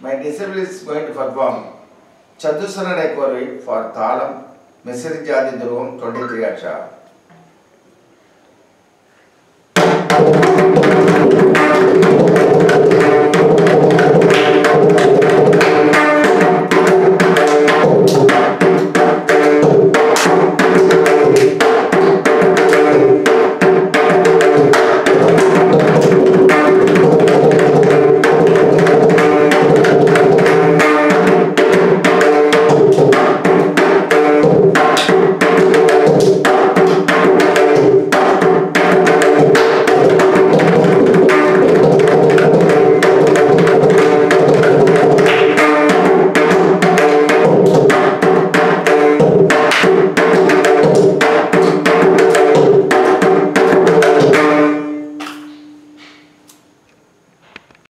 My disciple is going to perform Chadu Sanad for Thalam Mesir Jajindarum 23 Achara.